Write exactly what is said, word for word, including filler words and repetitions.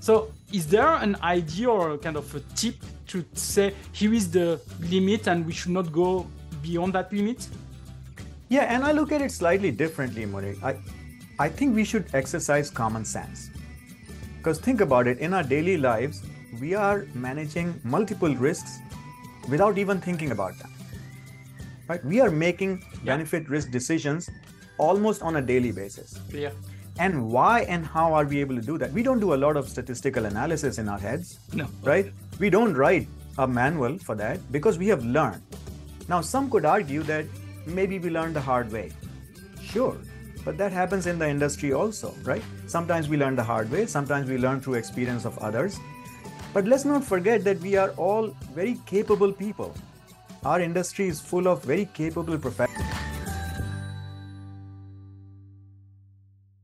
So is there an idea or a kind of a tip to say here is the limit and we should not go beyond that limit? Yeah, and I look at it slightly differently, Monir. I, I think we should exercise common sense. Because think about it, in our daily lives, we are managing multiple risks without even thinking about them. Right? We are making yeah. benefit risk decisions almost on a daily basis. Yeah. And why and how are we able to do that? We don't do a lot of statistical analysis in our heads, no. right? We don't write a manual for that because we have learned. Now, some could argue that maybe we learned the hard way. Sure, but that happens in the industry also, right? Sometimes we learn the hard way, sometimes we learn through experience of others. But let's not forget that we are all very capable people. Our industry is full of very capable professionals.